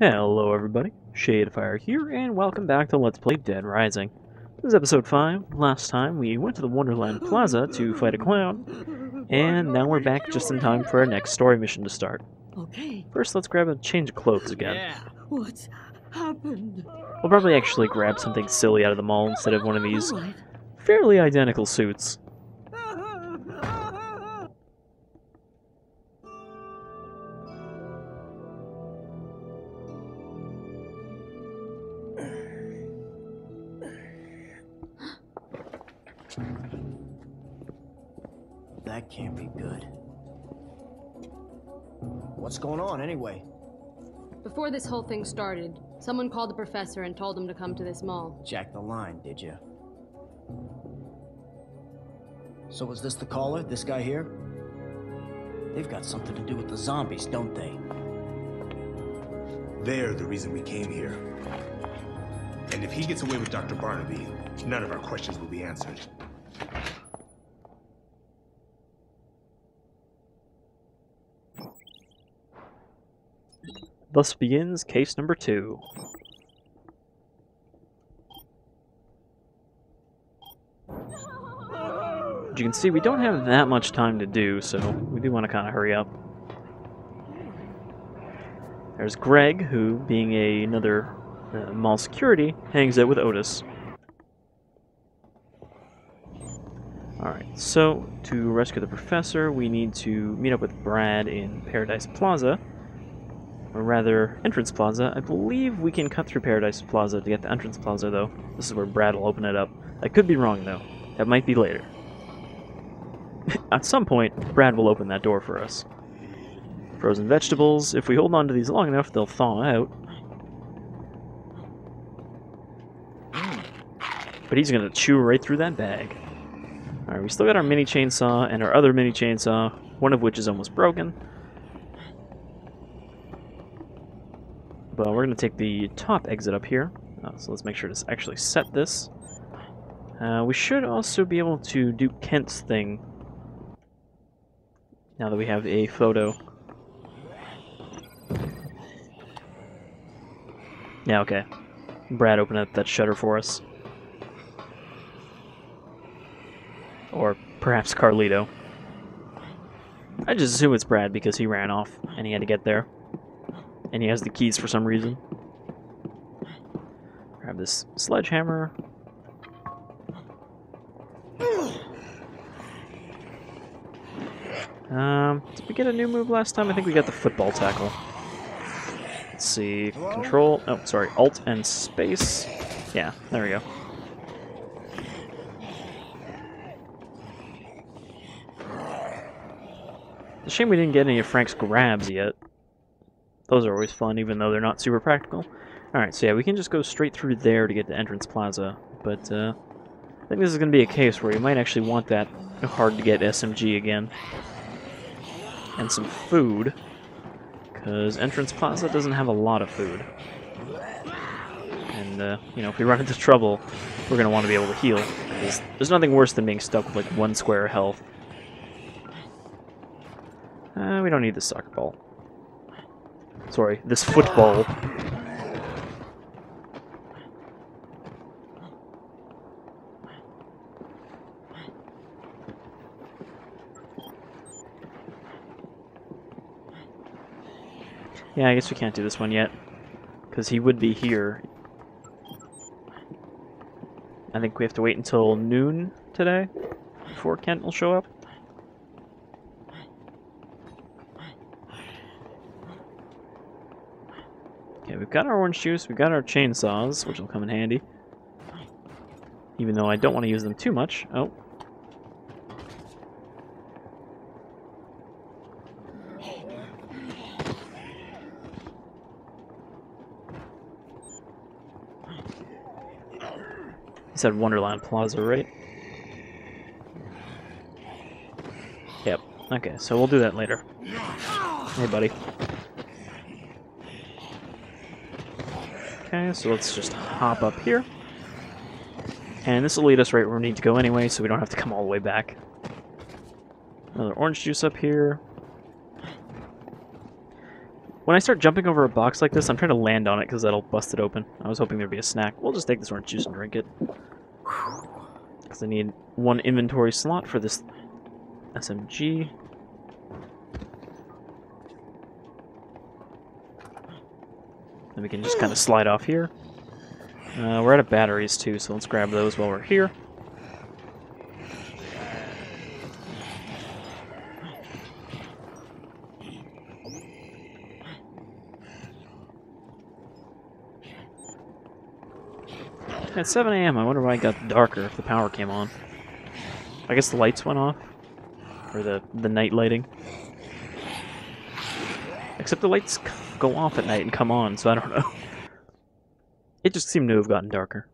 Hello everybody, Shadefire here, and welcome back to Let's Play Dead Rising. This is episode 5. Last time we went to the Wonderland Plaza to fight a clown, and now we're back just in time for our next story mission to start. Okay. First, let's grab a change of clothes again. Yeah. What's happened? We'll probably actually grab something silly out of the mall instead of one of these fairly identical suits. That can't be good. What's going on, anyway? Before this whole thing started, someone called the professor and told him to come to this mall. Jack the line, did you? So was this the caller? This guy here? They've got something to do with the zombies, don't they? They're the reason we came here. And if he gets away with Dr. Barnaby, none of our questions will be answered. Thus begins case number 2. As you can see, we don't have that much time to do, so we do want to kind of hurry up. There's Greg, who, being another mall security, hangs out with Otis. Alright, so to rescue the professor, we need to meet up with Brad in Paradise Plaza. Or rather, Entrance Plaza. I believe we can cut through Paradise Plaza to get to Entrance Plaza, though. This is where Brad will open it up. I could be wrong, though. That might be later. At some point, Brad will open that door for us. Frozen vegetables. If we hold on to these long enough, they'll thaw out. But he's gonna chew right through that bag. Alright, we still got our mini chainsaw and our other mini chainsaw, one of which is almost broken. Well, we're going to take the top exit up here, so let's make sure to actually set this. We should also be able to do Kent's thing, now that we have a photo. Yeah, okay. Brad opened up that shutter for us. Or perhaps Carlito. I just assume it's Brad because he ran off and he had to get there. And he has the keys for some reason. Grab this sledgehammer. Did we get a new move last time? I think we got the football tackle. Let's see. Control. Oh, sorry. Alt and space. Yeah, there we go. It's a shame we didn't get any of Frank's grabs yet. Those are always fun, even though they're not super practical. Alright, so yeah, we can just go straight through there to get to Entrance Plaza. But, I think this is going to be a case where you might actually want that hard-to-get SMG again. And some food. Because Entrance Plaza doesn't have a lot of food. And, you know, if we run into trouble, we're going to want to be able to heal. There's nothing worse than being stuck with, like, one square health. We don't need the soccer ball. Sorry, this football. Yeah, I guess we can't do this one yet, because he would be here. I think we have to wait until noon today before Kent will show up. Okay, we've got our orange juice, we've got our chainsaws, which will come in handy. Even though I don't want to use them too much. Oh. He said Wonderland Plaza, right? Yep. Okay, so we'll do that later. Hey, buddy. Okay, so let's just hop up here. And this will lead us right where we need to go anyway, so we don't have to come all the way back. Another orange juice up here. When I start jumping over a box like this, I'm trying to land on it because that'll bust it open. I was hoping there'd be a snack. We'll just take this orange juice and drink it. Because I need one inventory slot for this SMG. Then we can just kind of slide off here. We're out of batteries too, so let's grab those while we're here. At 7 a.m., I wonder why it got darker if the power came on. I guess the lights went off. Or the night lighting. Except the lights go off at night and come on, so I don't know. It just seemed to have gotten darker.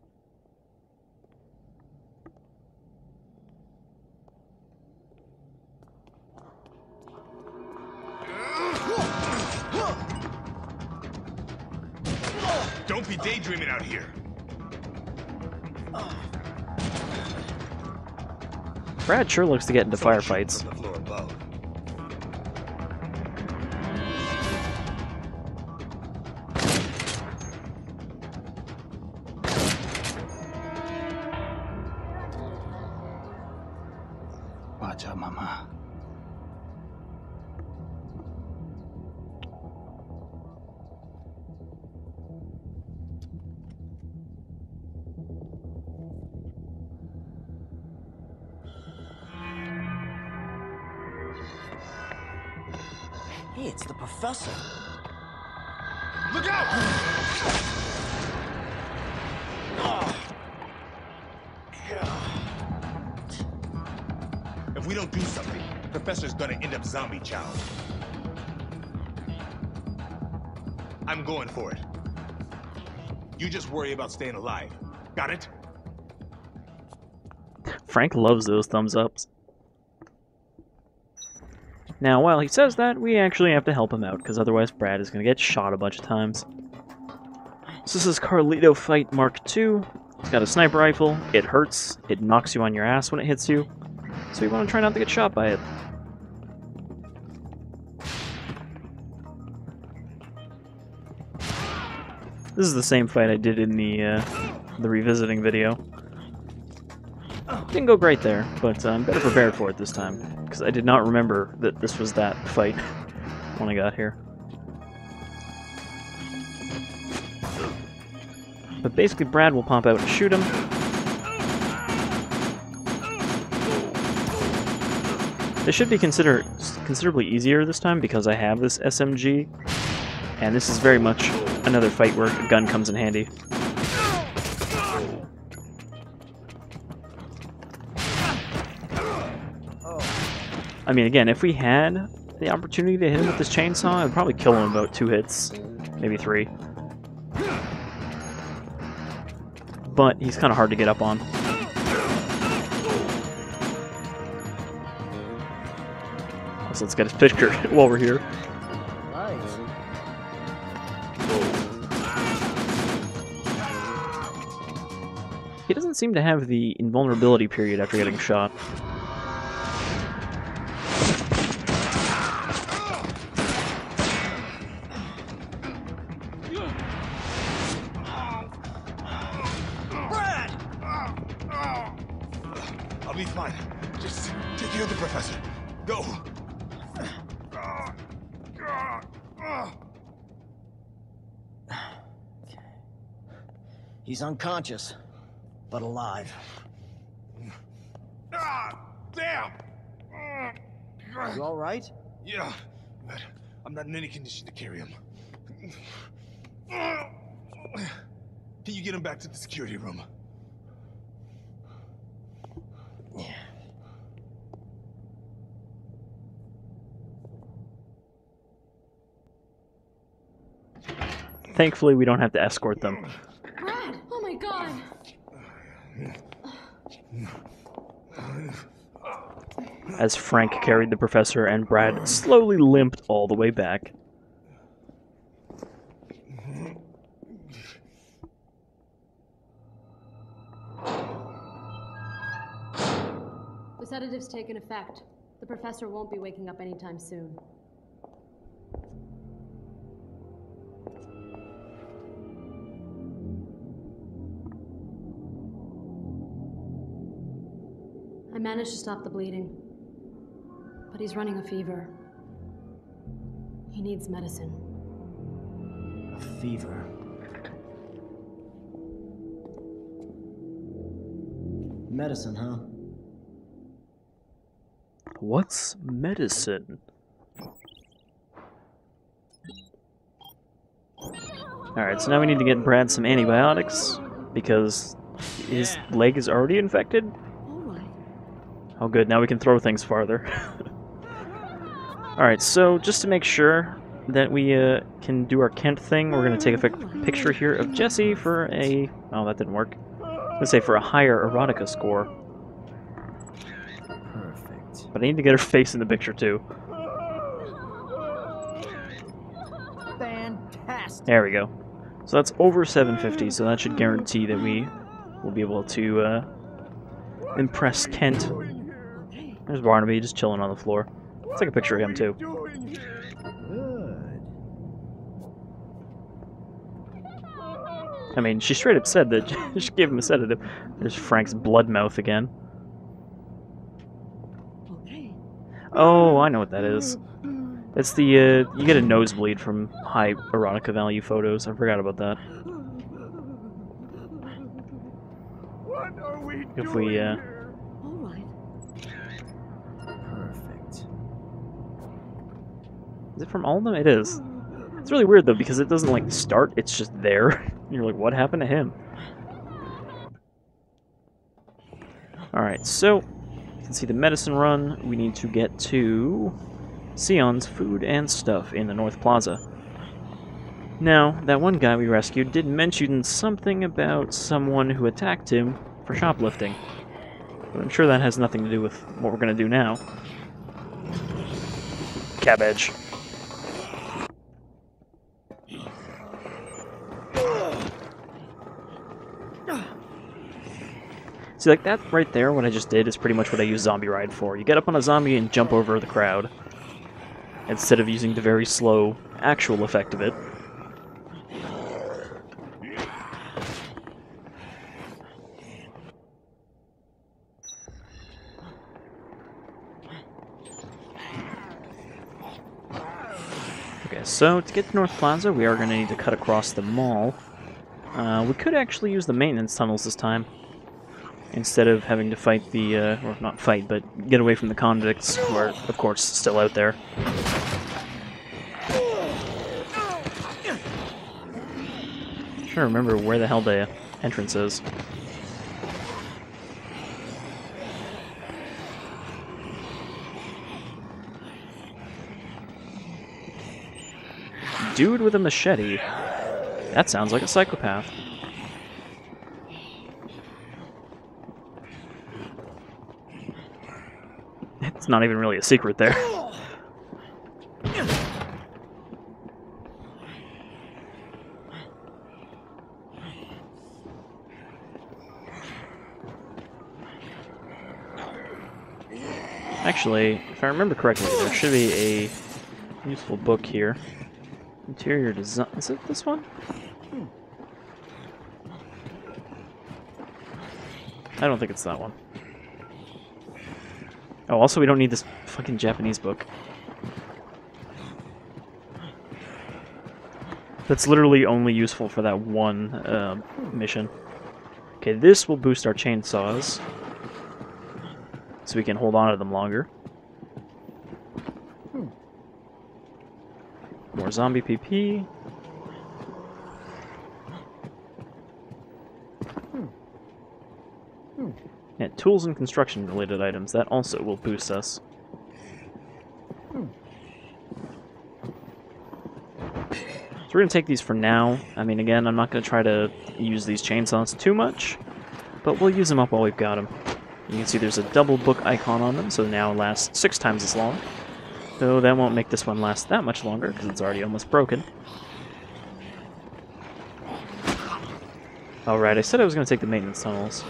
Don't be daydreaming out here. Brad sure looks to get into firefights. Watch out, Mama. It's the professor. Look out! If we don't do something, the professor's gonna end up zombie child. I'm going for it. You just worry about staying alive. Got it? Frank loves those thumbs ups. Now, while he says that, we actually have to help him out, because otherwise Brad is going to get shot a bunch of times. So this is Carlito Fight Mark II. It's got a sniper rifle. It hurts. It knocks you on your ass when it hits you. So you want to try not to get shot by it. This is the same fight I did in the revisiting video. Didn't go great there, but I'm better prepared for it this time. Because I did not remember that this was that fight when I got here. But basically Brad will pop out and shoot him. This should be considerably easier this time because I have this SMG. And this is very much another fight where a gun comes in handy. I mean, again, if we had the opportunity to hit him with this chainsaw, I'd probably kill him about 2 hits, maybe 3. But he's kind of hard to get up on. So let's get his picture while we're here. He doesn't seem to have the invulnerability period after getting shot. He's unconscious, but alive. Damn! You all right? Yeah, but I'm not in any condition to carry him. Can you get him back to the security room? Yeah. Thankfully, we don't have to escort them. Oh my god! As Frank carried the professor and Brad slowly limped all the way back. The sedative's taken effect. The professor won't be waking up anytime soon. managed to stop the bleeding, but he's running a fever. He needs medicine. A fever? Medicine, huh? What's medicine? Alright, so now we need to get Brad some antibiotics, because his leg is already infected? Oh good, now we can throw things farther. Alright, so just to make sure that we can do our Kent thing, we're going to take a picture here of Jessie for a... Oh, that didn't work. Let's say for a higher erotica score. Perfect. But I need to get her face in the picture too. Fantastic. There we go. So that's over 750, so that should guarantee that we will be able to impress Kent. There's Barnaby just chilling on the floor. Let's take a picture of him too. Good. I mean, she straight up said that she gave him a sedative. There's Frank's blood mouth again. Oh, I know what that is. It's the, you get a nosebleed from high erotica value photos. I forgot about that. If we, Perfect. Is it from all of them? It is. It's really weird though, because it doesn't like start, it's just there. And you're like, what happened to him? Alright, so you can see the medicine run. We need to get to Seon's food and stuff in the North Plaza. Now, that one guy we rescued did mention something about someone who attacked him for shoplifting. But I'm sure that has nothing to do with what we're going to do now. Cabbage. See, like that right there, what I just did is pretty much what I use Zombie Ride for. You get up on a zombie and jump over the crowd, instead of using the very slow actual effect of it. Okay, so to get to North Plaza, we are going to need to cut across the mall. We could actually use the maintenance tunnels this time, instead of having to fight the, or not fight, but get away from the convicts, who are, of course, still out there. I'm trying to remember where the hell the entrance is. Dude with a machete. That sounds like a psychopath. It's not even really a secret there. Actually, if I remember correctly, there should be a useful book here. Interior design. Is it this one? I don't think it's that one. Oh, also we don't need this fucking Japanese book. That's literally only useful for that one mission. Okay, this will boost our chainsaws, so we can hold on to them longer. More zombie PP. Yeah, tools and construction-related items, that also will boost us. So we're going to take these for now. I mean, again, I'm not going to try to use these chainsaws too much, but we'll use them up while we've got them. You can see there's a double book icon on them, so now it lasts 6 times as long. Though that won't make this one last that much longer, because it's already almost broken. Alright, I said I was going to take the maintenance tunnels.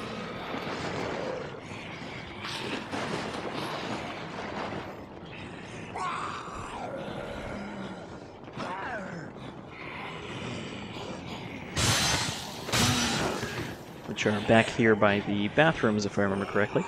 Which are back here by the bathrooms, if I remember correctly.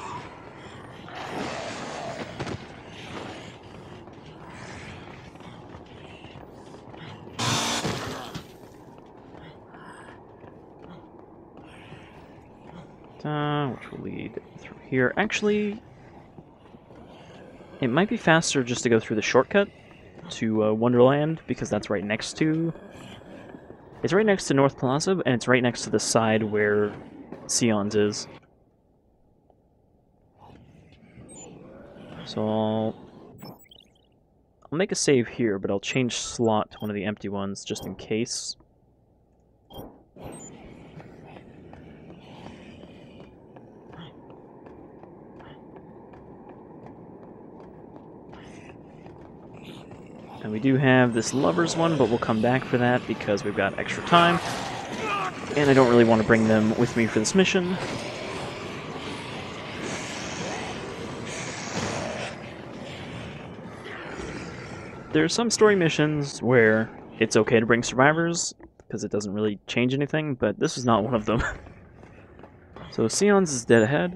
which will lead through here. Actually, it might be faster just to go through the shortcut to Wonderland, because that's right next to... It's right next to North Plaza, and it's right next to the side where Seon's is. So I'll make a save here, but I'll change slot to one of the empty ones just in case. And we do have this lovers one, but we'll come back for that because we've got extra time. And I don't really want to bring them with me for this mission. There are some story missions where it's okay to bring survivors because it doesn't really change anything, but this is not one of them. So Seon's is dead ahead.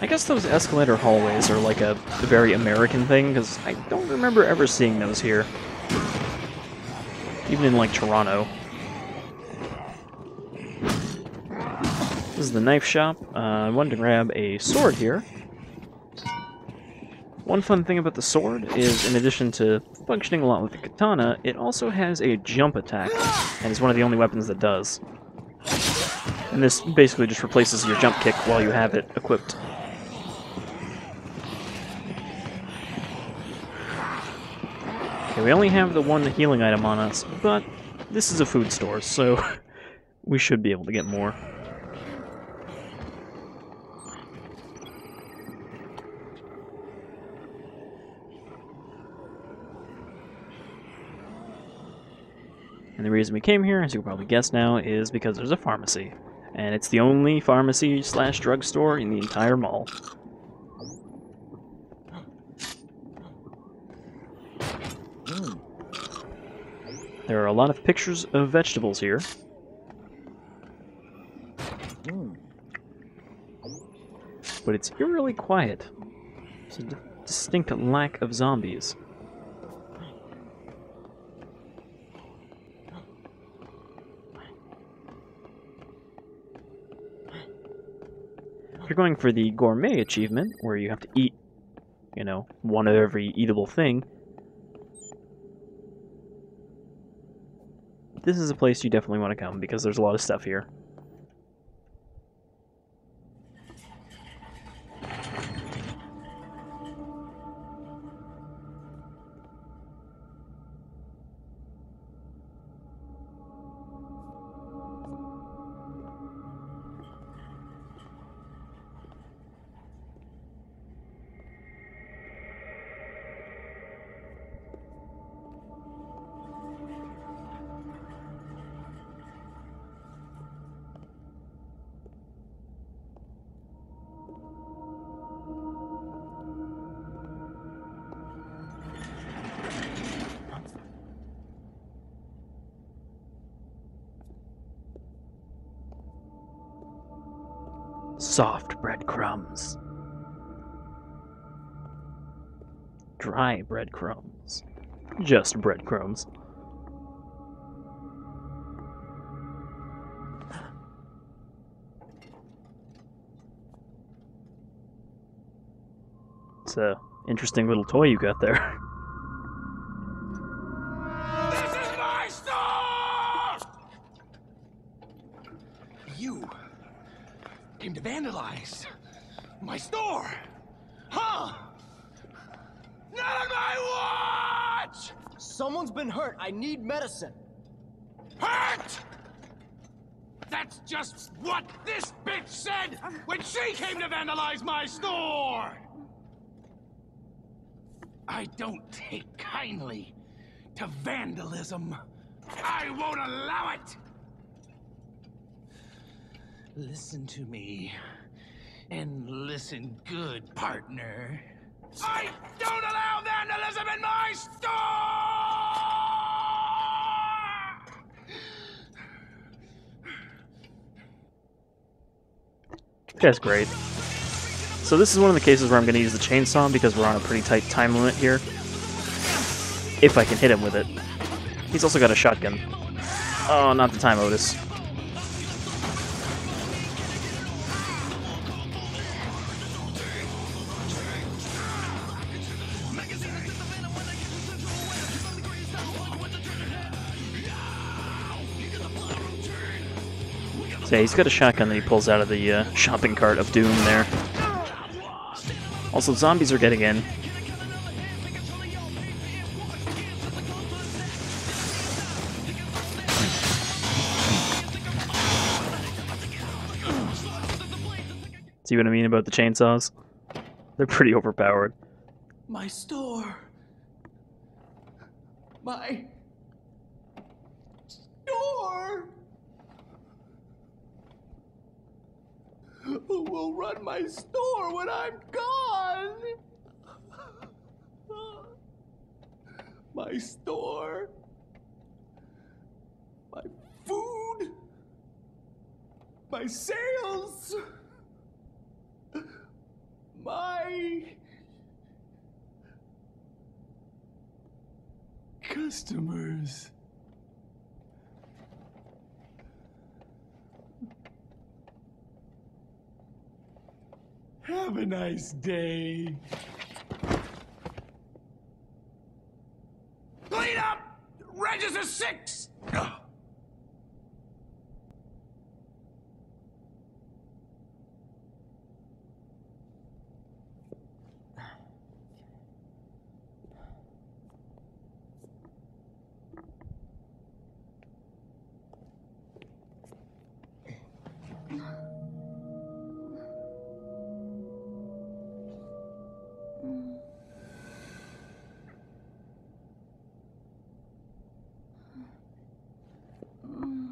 I guess those escalator hallways are like a very American thing, because I don't remember ever seeing those here. Even in, like, Toronto. This is the knife shop. I wanted to grab a sword here. One fun thing about the sword is, in addition to functioning a lot with the katana, it also has a jump attack, and is one of the only weapons that does. And this basically just replaces your jump kick while you have it equipped. Okay, we only have the one healing item on us, but this is a food store, so we should be able to get more. And the reason we came here, as you can probably guess now, is because there's a pharmacy. And it's the only pharmacy / drugstore in the entire mall. There are a lot of pictures of vegetables here. But it's eerily quiet. There's a distinct lack of zombies. If you're going for the gourmet achievement, where you have to eat, you know, one of every eatable thing, this is a place you definitely want to come, because there's a lot of stuff here. Soft breadcrumbs. Dry breadcrumbs. Just breadcrumbs. It's an interesting little toy you got there. My store, huh? Not on my watch! Someone's been hurt. I need medicine. Hurt? That's just what this bitch said when she came to vandalize my store! I don't take kindly to vandalism. I won't allow it! Listen to me. And listen good, partner. I don't allow vandalism in my store! guy's great. So this is one of the cases where I'm going to use the chainsaw because we're on a pretty tight time limit here. If I can hit him with it. He's also got a shotgun. Oh, not the time, Otis. So yeah, he's got a shotgun that he pulls out of the shopping cart of doom there. Also, zombies are getting in. See what I mean about the chainsaws? They're pretty overpowered. My store. My store. Who will run my store when I'm gone? My store. My food. My sales. My customers. Have a nice day. Clean up! Register 6!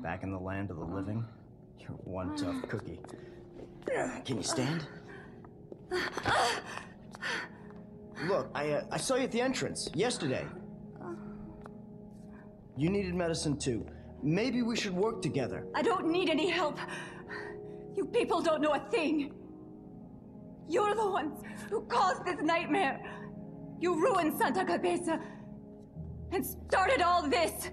Back in the land of the living, you're one tough cookie. Can you stand? Look, I saw you at the entrance yesterday. You needed medicine too. Maybe we should work together. I don't need any help. You people don't know a thing. You're the ones who caused this nightmare. You ruined Santa Cabeza and started all this.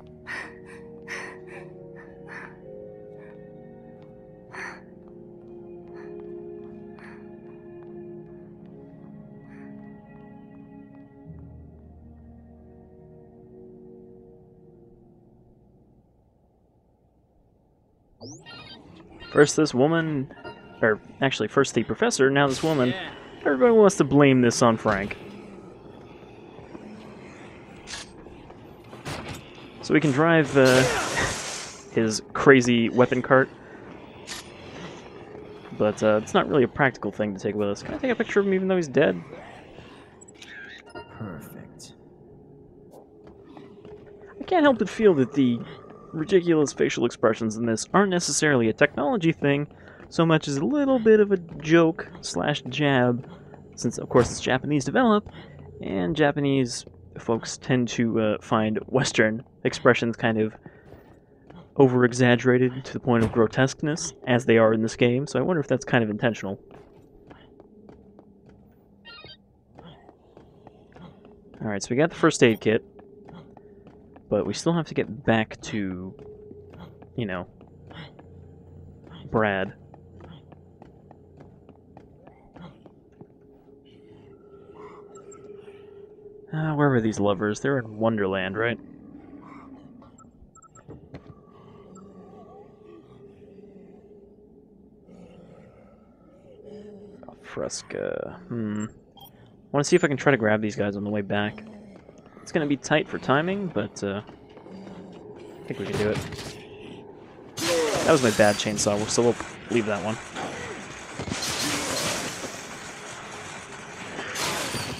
First this woman, or actually first the professor, now this woman. Yeah. Everybody wants to blame this on Frank. So we can drive his crazy weapon cart. But it's not really a practical thing to take with us. Can I take a picture of him even though he's dead? Perfect. I can't help but feel that the ridiculous facial expressions in this aren't necessarily a technology thing so much as a little bit of a joke slash jab, since of course it's Japanese developed and Japanese folks tend to find Western expressions kind of over exaggerated to the point of grotesqueness, as they are in this game, so I wonder if that's kind of intentional. Alright, so we got the first aid kit. But we still have to get back to, you know, Brad. Where were these lovers? They're in Wonderland, right? Al Fresca. I want to see if I can try to grab these guys on the way back. It's going to be tight for timing, but I think we can do it. That was my bad chainsaw, so we'll leave that one.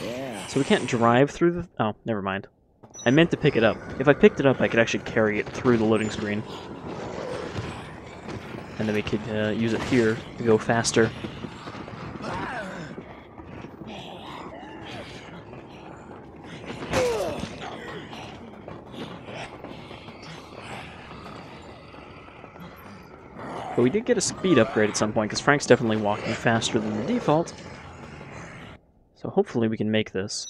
Yeah. So we can't drive through the... Oh, never mind. I meant to pick it up. If I picked it up, I could actually carry it through the loading screen. And then we could use it here to go faster. But we did get a speed upgrade at some point, because Frank's definitely walking faster than the default. So hopefully we can make this.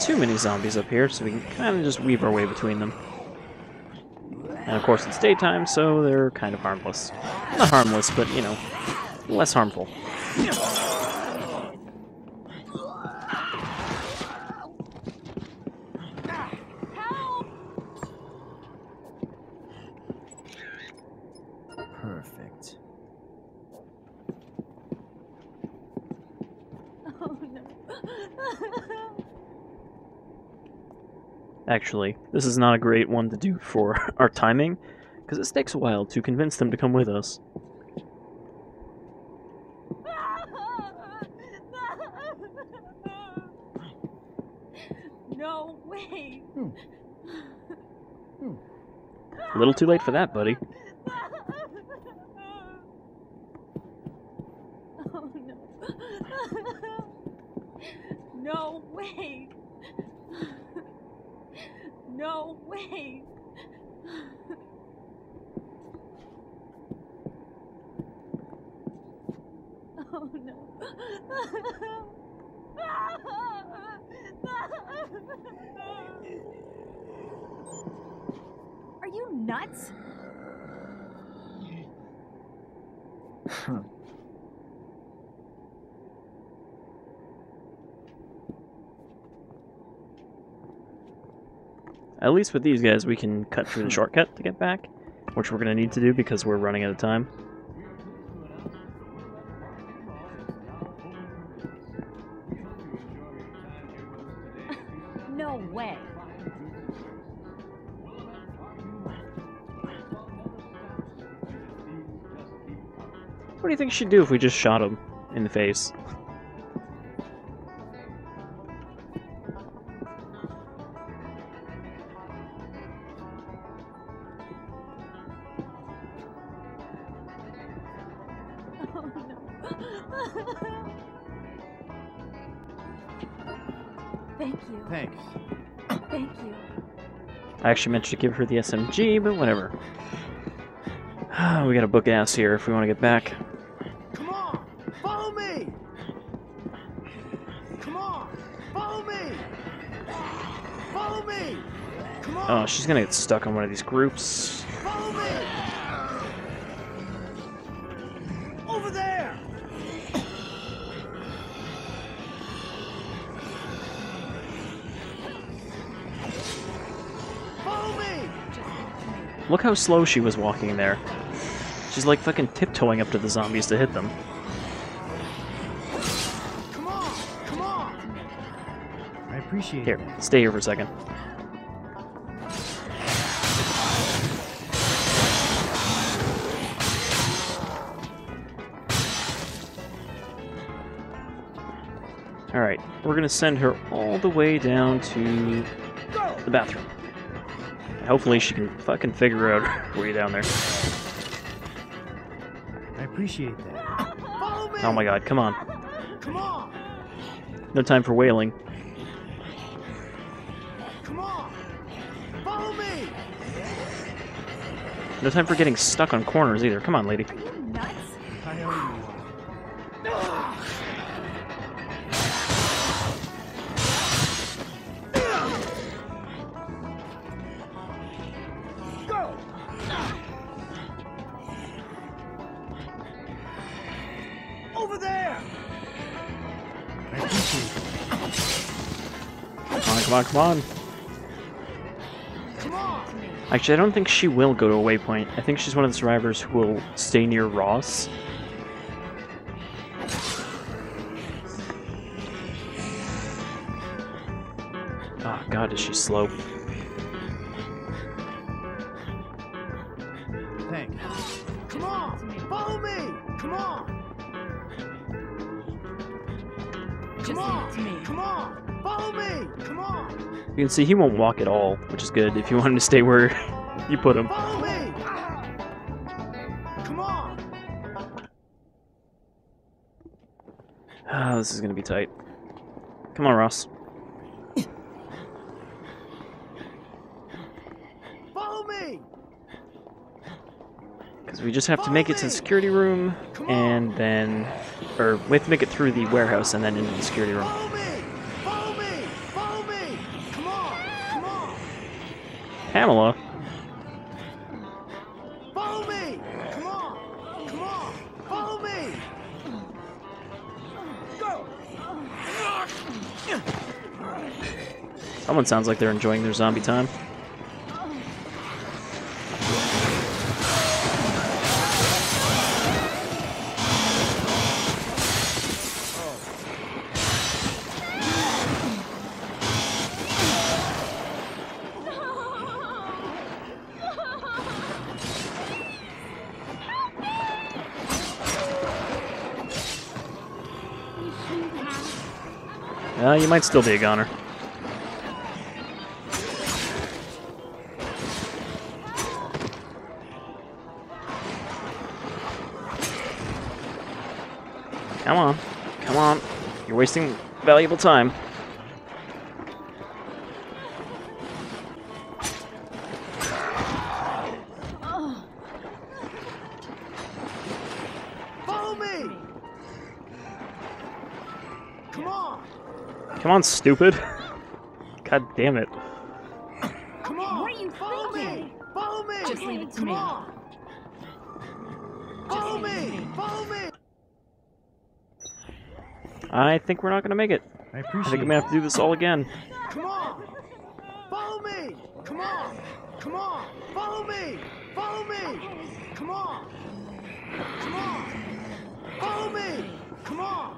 Too many zombies up here, so we can kind of just weave our way between them. And of course it's daytime, so they're kind of harmless. Not harmless, but, you know, less harmful. Perfect. Oh no. Actually, this is not a great one to do for our timing, because it takes a while to convince them to come with us. No way! A little too late for that, buddy. Oh, no. No way! No way! Oh no! Are you nuts? Huh. At least with these guys, we can cut through the shortcut to get back, which we're going to need to do because we're running out of time. No way. What do you think she'd do if we just shot him in the face? Thank you. Thanks. Thank you. I actually meant to give her the SMG, but whatever. We gotta book ass here if we want to get back. Come on! Follow me! Come on! Follow me! Follow me! Come on! Oh, she's gonna get stuck on one of these groups. Follow me! Look how slow she was walking there. She's like fucking tiptoeing up to the zombies to hit them. Come on, come on. I appreciate it. Here, stay here for a second. Alright, we're gonna send her all the way down to the bathroom. Hopefully she can fucking figure out her way down there. I appreciate that. Oh my god, come on. Come on. No time for wailing. Come on. Follow me. No time for getting stuck on corners either. Come on, lady. Are you nuts? I owe you. Come on, come on. Actually, I don't think she will go to a waypoint. I think she's one of the survivors who will stay near Ross. Oh god, is she slow. Thanks. Come on. Come on, follow me, come on. You can see he won't walk at all, which is good if you want him to stay where you put him. Follow me. Come on. Oh, this is gonna be tight. Come on, Ross. Follow me. Because we just have to make it to the security room and then, or we have to make it through the warehouse and then into the security room. Follow me. Come on. Pamela. Follow me. Come on. Follow me. Go. Someone sounds like they're enjoying their zombie time. You might still be a goner. Come on. You're wasting valuable time. Come on, stupid. God damn it. Come on. What are you thinking? Follow me. Just leave it to me. Follow me. I think we're not going to make it. I think I'm going to have to do this all again. Come on. Follow me. Come on. Follow me. Come on. Follow me. Follow me! Come on! Come on!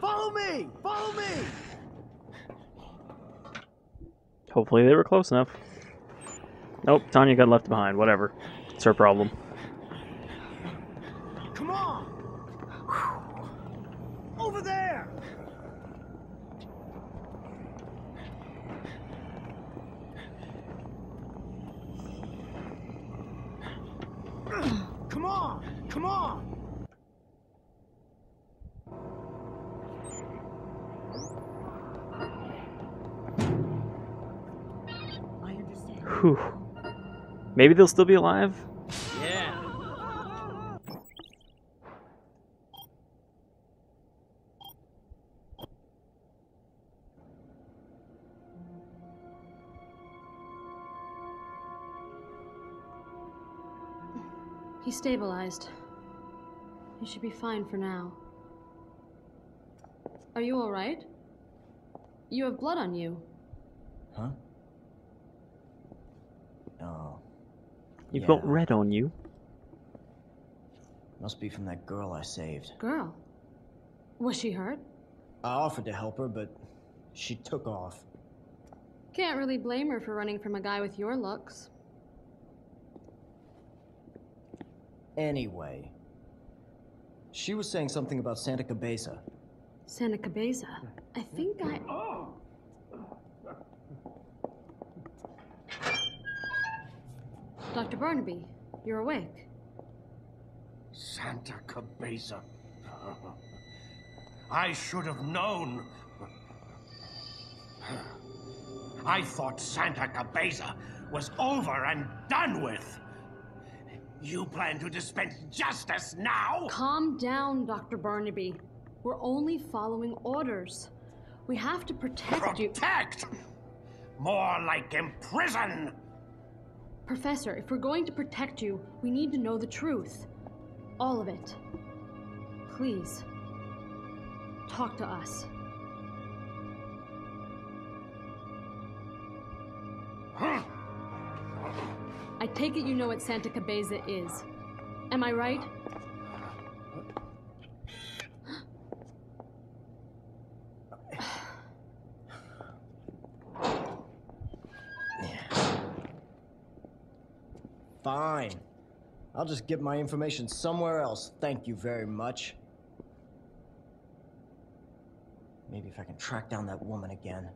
Follow me! Follow me! Hopefully they were close enough. Nope, Tanya got left behind. Whatever. It's her problem. Come on! Over there! Come on! I understand. Whew. Maybe they'll still be alive? Yeah. He stabilized. You should be fine for now. Are you all right? You have blood on you. Huh? Oh. You've got red on you. Must be from that girl I saved. Girl? Was she hurt? I offered to help her, but she took off. Can't really blame her for running from a guy with your looks. Anyway. She was saying something about Santa Cabeza. Santa Cabeza? I think I... Oh. Dr. Barnaby, you're awake. Santa Cabeza. I should have known. I thought Santa Cabeza was over and done with. You plan to dispense justice now? Calm down, Dr. Barnaby. We're only following orders. We have to protect you. Protect? More like imprison! Professor, if we're going to protect you, we need to know the truth. All of it. Please, talk to us. I take it you know what Santa Cabeza is. Am I right? Fine. I'll just get my information somewhere else. Thank you very much. Maybe if I can track down that woman again.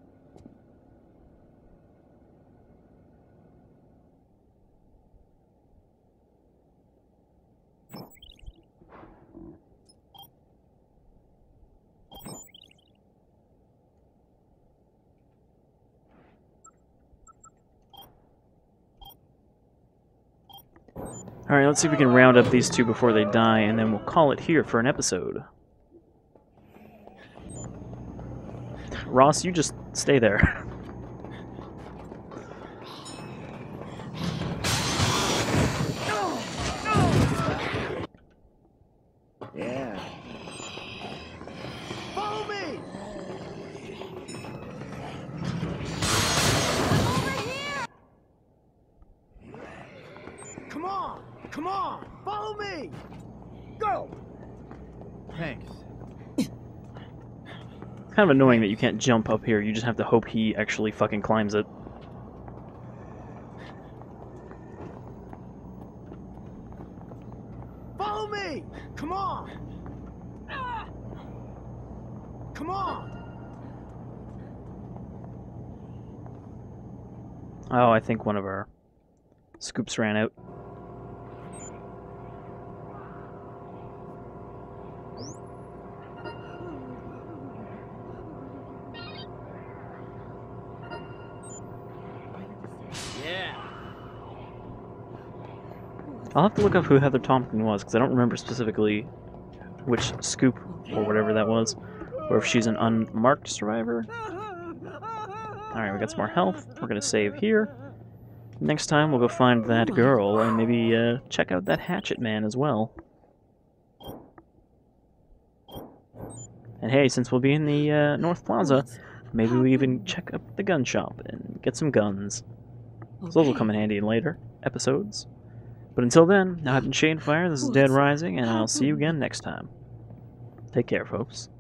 Alright, let's see if we can round up these two before they die, and then we'll call it here for an episode. Ross, you just stay there. Yeah. Follow me! Over here! Come on! Come on! Follow me! Go! Thanks. Kind of annoying that you can't jump up here, you just have to hope he actually fucking climbs it. Follow me! Come on! Ah! Come on! Oh, I think one of our scoops ran out. I'll have to look up who Heather Thompson was, because I don't remember specifically which scoop or whatever that was, or if she's an unmarked survivor. Alright, we got some more health. We're going to save here. Next time we'll go find that girl and maybe check out that hatchet man as well. And hey, since we'll be in the North Plaza, maybe we even check up the gun shop and get some guns. So those will come in handy in later episodes. But until then, I've been Shadefire, this is Dead Rising, and I'll see you again next time. Take care, folks.